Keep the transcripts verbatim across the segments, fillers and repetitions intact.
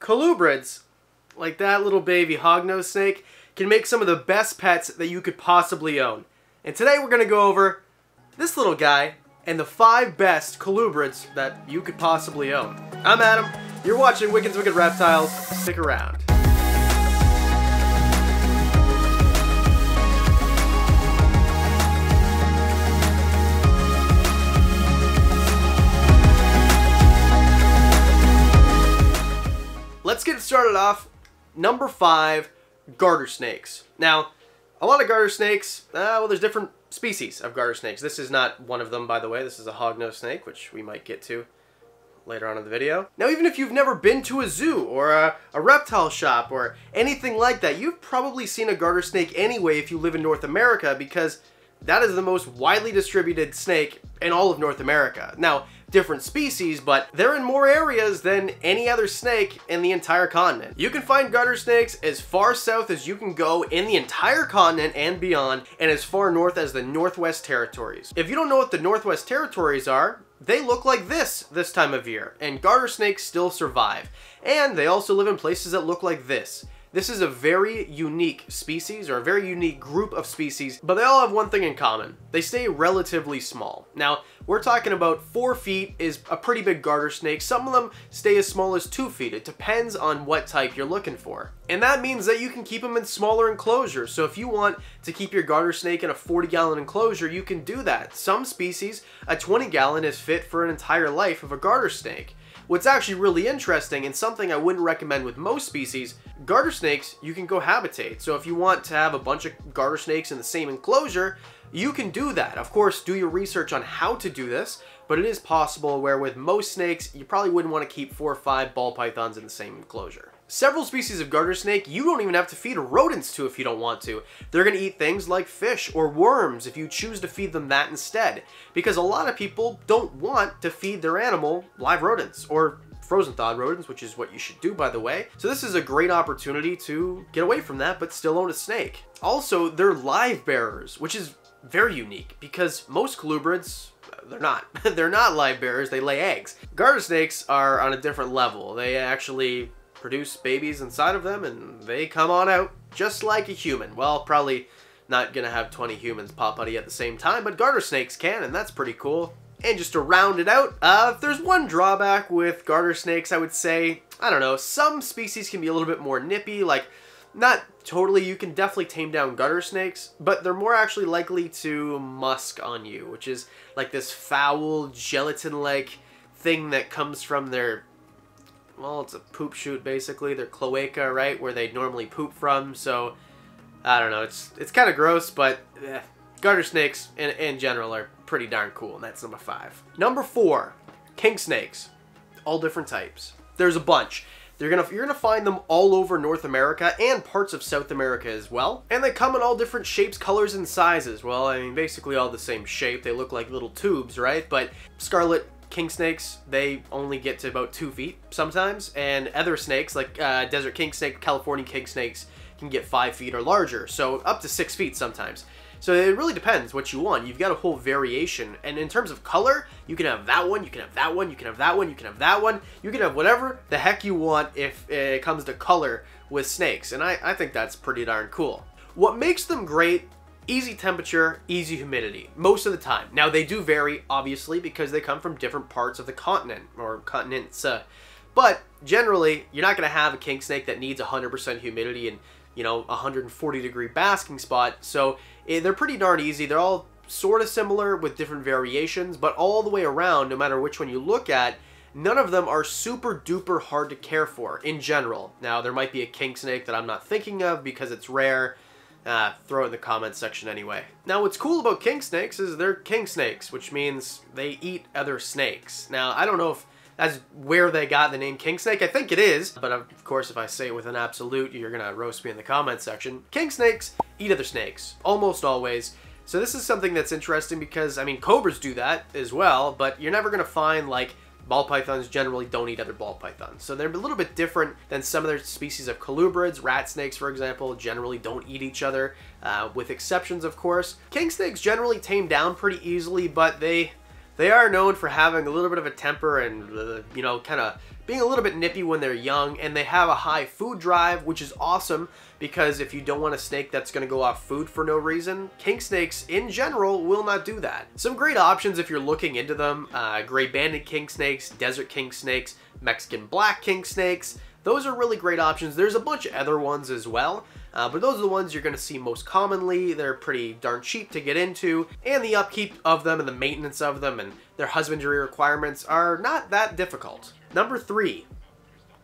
Colubrids, like that little baby hognose snake, can make some of the best pets that you could possibly own. And today we're going to go over this little guy and the five best colubrids that you could possibly own. I'm Adam, you're watching Wickens Wicked Reptiles, stick around. Let's get started off, number five, garter snakes. Now, a lot of garter snakes, uh, well there's different species of garter snakes. This is not one of them, by the way. This is a hognose snake, which we might get to later on in the video. Now, even if you've never been to a zoo or a, a reptile shop or anything like that, you've probably seen a garter snake anyway if you live in North America, because that is the most widely distributed snake in all of North America. Now, different species, but they're in more areas than any other snake in the entire continent. You can find garter snakes as far south as you can go in the entire continent and beyond, and as far north as the Northwest Territories. If you don't know what the Northwest Territories are, they look like this this time of year, and garter snakes still survive. And they also live in places that look like this. This is a very unique species, or a very unique group of species, but they all have one thing in common. They stay relatively small. Now, we're talking about four feet is a pretty big garter snake. Some of them stay as small as two feet. It depends on what type you're looking for. And that means that you can keep them in smaller enclosures. So if you want to keep your garter snake in a forty gallon enclosure, you can do that. Some species, a twenty gallon is fit for an entire life of a garter snake. What's actually really interesting, and something I wouldn't recommend with most species, garter snakes, you can cohabitate. So if you want to have a bunch of garter snakes in the same enclosure, you can do that. Of course, do your research on how to do this, but it is possible, where with most snakes, you probably wouldn't want to keep four or five ball pythons in the same enclosure. Several species of garter snake, you don't even have to feed rodents to if you don't want to. They're going to eat things like fish or worms if you choose to feed them that instead, because a lot of people don't want to feed their animal live rodents or frozen thawed rodents, which is what you should do, by the way. So this is a great opportunity to get away from that, but still own a snake. Also, they're live bearers, which is very unique because most colubrids, they're not. They're not live bearers, they lay eggs. Garter snakes are on a different level. They actually produce babies inside of them and they come on out just like a human. Well, probably not gonna have twenty humans pop out at the same time, but garter snakes can, and that's pretty cool. And just to round it out, uh, if there's one drawback with garter snakes, I would say, I don't know, some species can be a little bit more nippy, like not totally, you can definitely tame down garter snakes, but they're more actually likely to musk on you, which is like this foul, gelatin-like thing that comes from their, well, it's a poop chute basically, their cloaca, right, where they normally poop from. So, I don't know, it's it's kind of gross, but eh, garter snakes in, in general are pretty darn cool, and that's number five. Number four, king snakes, all different types. There's a bunch. They're gonna, you're going to find them all over North America and parts of South America as well. And they come in all different shapes, colors, and sizes. Well, I mean, basically all the same shape. They look like little tubes, right? But scarlet king snakes, they only get to about two feet sometimes. And other snakes, like uh, desert king snake, California king snakes, can get five feet or larger. So up to six feet sometimes. So it really depends what you want. You've got a whole variation. And in terms of color, you can have that one, you can have that one, you can have that one, you can have that one. You can have whatever the heck you want if it comes to color with snakes. And I, I think that's pretty darn cool. What makes them great, easy temperature, easy humidity, most of the time. Now they do vary, obviously, because they come from different parts of the continent or continents. Uh, but generally, you're not gonna have a king snake that needs one hundred percent humidity and, you know, one hundred forty degree basking spot. So it, they're pretty darn easy. They're all sort of similar with different variations, but all the way around, no matter which one you look at, none of them are super duper hard to care for in general. Now, there might be a king snake that I'm not thinking of because it's rare. Uh, throw it in the comments section anyway. Now, what's cool about king snakes is they're king snakes, which means they eat other snakes. Now, I don't know if that's where they got the name king snake. I think it is, but of course if I say it with an absolute, you're gonna roast me in the comment section. King snakes eat other snakes, almost always. So this is something that's interesting because, I mean, cobras do that as well, but you're never gonna find, like, ball pythons generally don't eat other ball pythons. So they're a little bit different than some other species of colubrids. Rat snakes, for example, generally don't eat each other, uh, with exceptions, of course. King snakes generally tame down pretty easily, but they... They are known for having a little bit of a temper and, uh, you know, kind of being a little bit nippy when they're young, and they have a high food drive, which is awesome, because if you don't want a snake that's going to go off food for no reason, king snakes in general will not do that. Some great options if you're looking into them: uh, gray banded king snakes, desert king snakes, Mexican black king snakes. Those are really great options. There's a bunch of other ones as well, uh, but those are the ones you're going to see most commonly. They're pretty darn cheap to get into, and the upkeep of them and the maintenance of them and their husbandry requirements are not that difficult. Number three,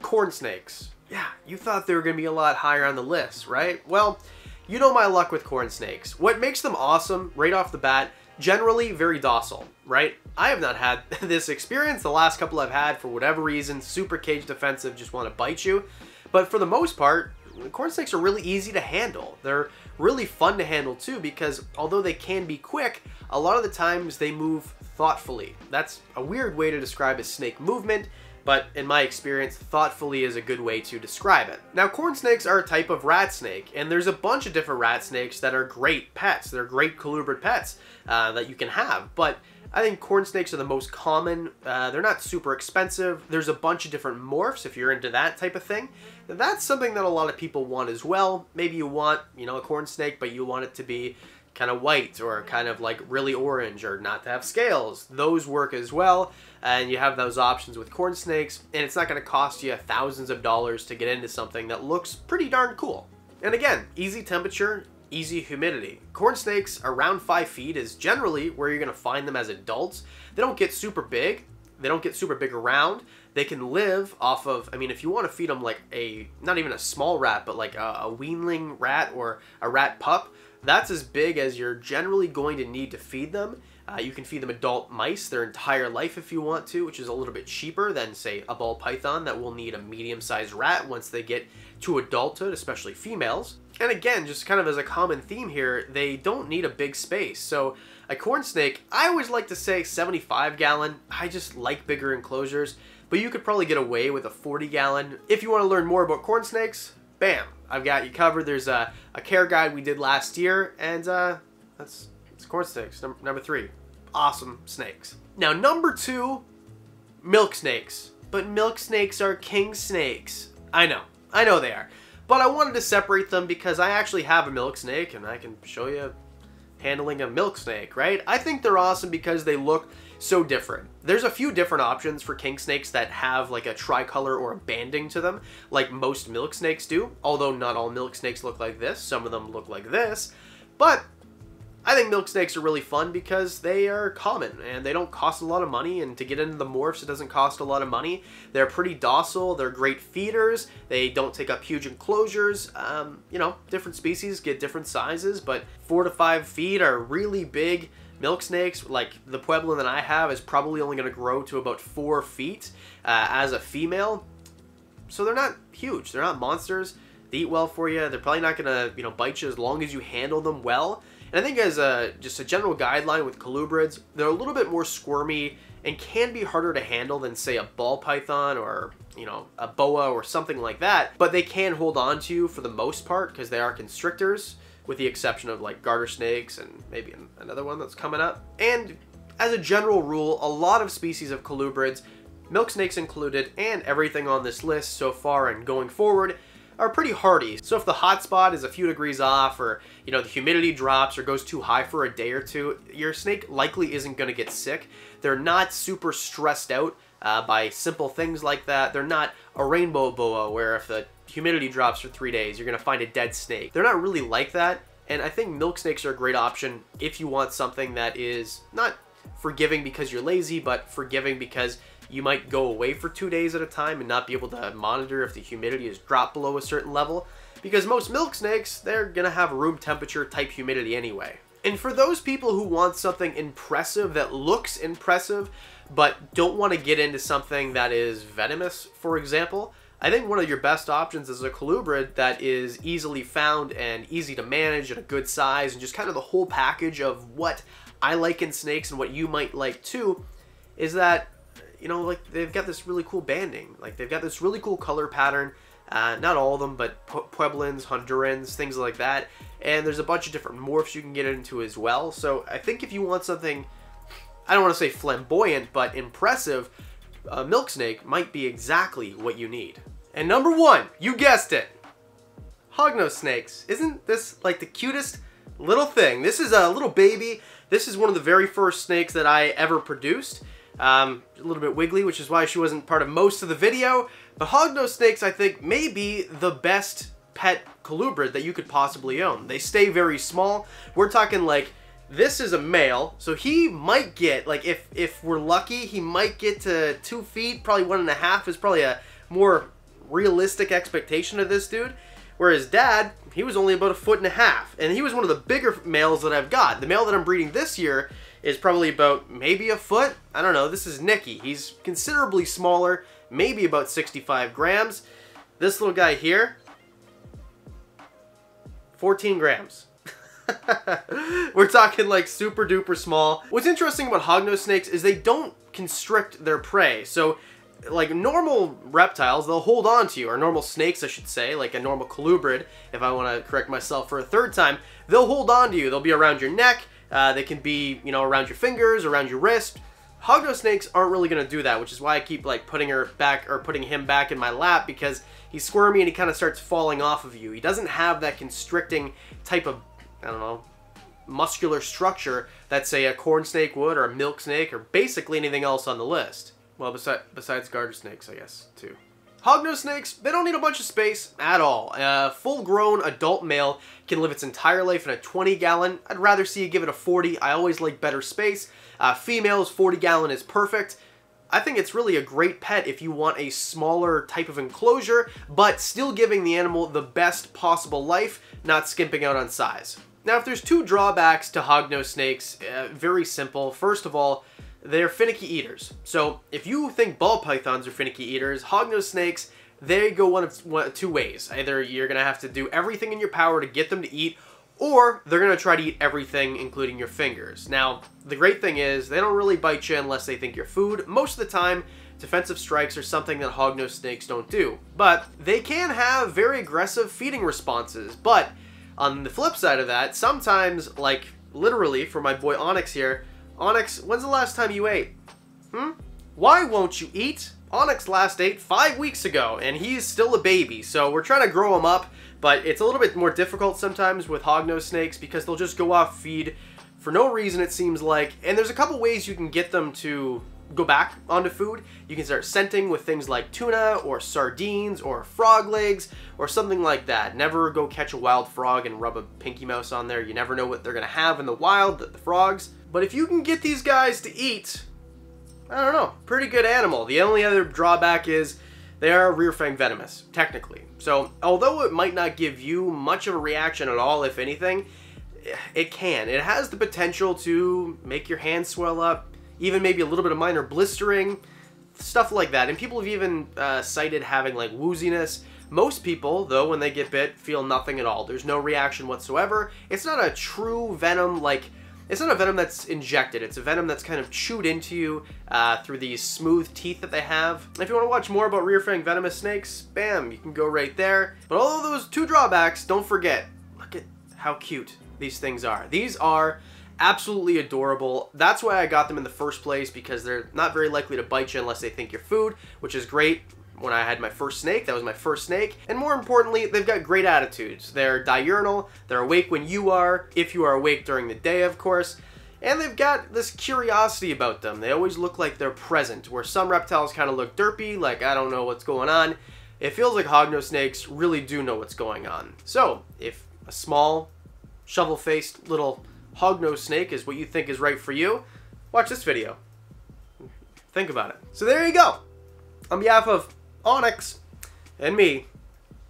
corn snakes. Yeah, you thought they were going to be a lot higher on the list, right? Well, you know my luck with corn snakes. What makes them awesome right off the bat, generally very docile, right? I have not had this experience. The last couple I've had, for whatever reason, super cage defensive, just want to bite you. But for the most part, corn snakes are really easy to handle. They're really fun to handle too, because although they can be quick, a lot of the times they move thoughtfully. That's a weird way to describe a snake movement, but in my experience, thoughtfully is a good way to describe it. Now, corn snakes are a type of rat snake, and there's a bunch of different rat snakes that are great pets. They're great colubrid pets uh, that you can have, but I think corn snakes are the most common. Uh, they're not super expensive. There's a bunch of different morphs if you're into that type of thing. That's something that a lot of people want as well. Maybe you want, you know, a corn snake, but you want it to be kind of white or kind of like really orange or not to have scales. Those work as well, and you have those options with corn snakes, and it's not going to cost you thousands of dollars to get into something that looks pretty darn cool. And again, easy temperature, easy humidity. Corn snakes around five feet is generally where you're going to find them as adults. They don't get super big. They don't get super big around. They can live off of, I mean, if you want to feed them like a, not even a small rat, but like a, a weanling rat or a rat pup, that's as big as you're generally going to need to feed them. Uh, you can feed them adult mice their entire life if you want to, which is a little bit cheaper than, say, a ball python that will need a medium-sized rat once they get to adulthood, especially females. And again, just kind of as a common theme here, they don't need a big space. So a corn snake, I always like to say seventy-five gallon. I just like bigger enclosures, but you could probably get away with a forty gallon. If you want to learn more about corn snakes, bam, I've got you covered. There's a, a care guide we did last year, and uh, that's, that's corn snakes. Number, number three, awesome snakes. Now, number two, milk snakes. But milk snakes are king snakes. I know, I know they are. But I wanted to separate them because I actually have a milk snake, and I can show you handling a milk snake, right? I think they're awesome because they look so different. There's a few different options for king snakes that have like a tricolor or a banding to them, like most milk snakes do, although not all milk snakes look like this. Some of them look like this, but I think milk snakes are really fun because they are common and they don't cost a lot of money, and to get into the morphs, it doesn't cost a lot of money. They're pretty docile. They're great feeders. They don't take up huge enclosures. Um, you know, different species get different sizes, but four to five feet are really big. Milk snakes, like the Puebla that I have, is probably only going to grow to about four feet uh, as a female. So they're not huge. They're not monsters. They eat well for you. They're probably not going to, you know, bite you as long as you handle them well. And I think as a, just a general guideline with colubrids, they're a little bit more squirmy and can be harder to handle than, say, a ball python or, you know, a boa or something like that. But they can hold on to you for the most part because they are constrictors, with the exception of like garter snakes and maybe another one that's coming up. And as a general rule, a lot of species of colubrids, milk snakes included, and everything on this list so far and going forward, are pretty hardy. So if the hot spot is a few degrees off, or, you know, the humidity drops or goes too high for a day or two, your snake likely isn't going to get sick. They're not super stressed out uh, by simple things like that. They're not a rainbow boa where if the humidity drops for three days, you're going to find a dead snake. They're not really like that. And I think milk snakes are a great option if you want something that is not forgiving because you're lazy, but forgiving because you might go away for two days at a time and not be able to monitor if the humidity has dropped below a certain level, because most milk snakes, they're gonna have room temperature type humidity anyway. And for those people who want something impressive that looks impressive, but don't wanna get into something that is venomous, for example, I think one of your best options is a colubrid that is easily found and easy to manage at a good size, and just kind of the whole package of what I like in snakes and what you might like too, is that, you know, like they've got this really cool banding, like they've got this really cool color pattern, uh, not all of them, but Pueblans, Hondurans, things like that. And there's a bunch of different morphs you can get into as well. So I think if you want something, I don't want to say flamboyant, but impressive, uh, milk snake might be exactly what you need. And number one, you guessed it, hognose snakes. Isn't this like the cutest little thing? This is a little baby. This is one of the very first snakes that I ever produced. Um, a little bit wiggly, which is why she wasn't part of most of the video. But hognose snakes, I think, may be the best pet colubrid that you could possibly own. They stay very small. We're talking like, this is a male, so he might get, like, if, if we're lucky, he might get to two feet, probably one and a half is probably a more realistic expectation of this dude. Whereas dad, he was only about a foot and a half, and he was one of the bigger males that I've got. The male that I'm breeding this year is probably about maybe a foot. I don't know. This is Nicky. He's considerably smaller, maybe about sixty-five grams. This little guy here, fourteen grams. We're talking like super duper small. What's interesting about hognose snakes is they don't constrict their prey. So like normal reptiles, they'll hold on to you, or normal snakes I should say, like a normal colubrid, if I want to correct myself for a third time, they'll hold on to you. They'll be around your neck, uh, they can be, you know, around your fingers, around your wrist. Hognose snakes aren't really going to do that, which is why I keep like putting her back, or putting him back in my lap, because he's squirmy and he kind of starts falling off of you. He doesn't have that constricting type of, I don't know, muscular structure that say a corn snake would, or a milk snake, or basically anything else on the list. Well, besides, besides garter snakes, I guess, too. Hognose snakes, they don't need a bunch of space at all. A uh, full-grown adult male can live its entire life in a twenty gallon. I'd rather see you give it a forty. I always like better space. Uh, females, forty gallon is perfect. I think it's really a great pet if you want a smaller type of enclosure, but still giving the animal the best possible life, not skimping out on size. Now, if there's two drawbacks to hognose snakes, uh, very simple. First of all, they're finicky eaters. So if you think ball pythons are finicky eaters, hognose snakes, they go one of one, two ways. Either you're going to have to do everything in your power to get them to eat, or they're going to try to eat everything, including your fingers. Now, the great thing is they don't really bite you unless they think you're food. Most of the time, defensive strikes are something that hognose snakes don't do, but they can have very aggressive feeding responses. But on the flip side of that, sometimes, like literally for my boy Onyx here, Onyx, when's the last time you ate? Hmm? Why won't you eat? Onyx last ate five weeks ago, and he's still a baby, so we're trying to grow him up, but it's a little bit more difficult sometimes with hognose snakes because they'll just go off feed for no reason, it seems like, and there's a couple ways you can get them to go back onto food. You can start scenting with things like tuna or sardines or frog legs or something like that. Never go catch a wild frog and rub a pinky mouse on there. You never know what they're gonna have in the wild, the, the frogs. But if you can get these guys to eat, I don't know, pretty good animal. The only other drawback is they are rear fang venomous, technically. So although it might not give you much of a reaction at all, if anything, it can. It has the potential to make your hand swell up, even maybe a little bit of minor blistering, stuff like that. And people have even uh, cited having like wooziness. Most people, though, when they get bit, feel nothing at all. There's no reaction whatsoever. It's not a true venom, like, it's not a venom that's injected. It's a venom that's kind of chewed into you uh, through these smooth teeth that they have. If you want to watch more about rear fang venomous snakes, bam, you can go right there. But all of those two drawbacks, don't forget, look at how cute these things are. These are absolutely adorable. That's why I got them in the first place, because they're not very likely to bite you unless they think you're food, which is great. When I had my first snake, that was my first snake. And more importantly, they've got great attitudes. They're diurnal, they're awake when you are, if you are awake during the day, of course. And they've got this curiosity about them. They always look like they're present, where some reptiles kind of look derpy, like I don't know what's going on. It feels like hognose snakes really do know what's going on. So if a small, shovel-faced little hognose snake is what you think is right for you, watch this video. Think about it. So there you go. On behalf of Onyx and me,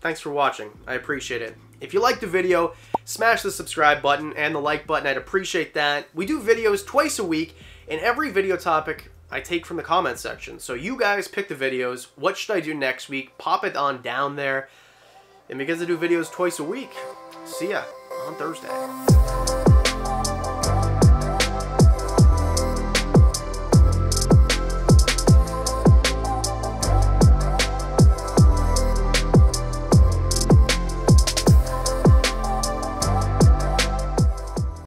thanks for watching. I appreciate it. If you liked the video, smash the subscribe button and the like button. I'd appreciate that. We do videos twice a week, and every video topic I take from the comment section. So you guys pick the videos. What should I do next week? Pop it on down there. And because I do videos twice a week, see ya on Thursday.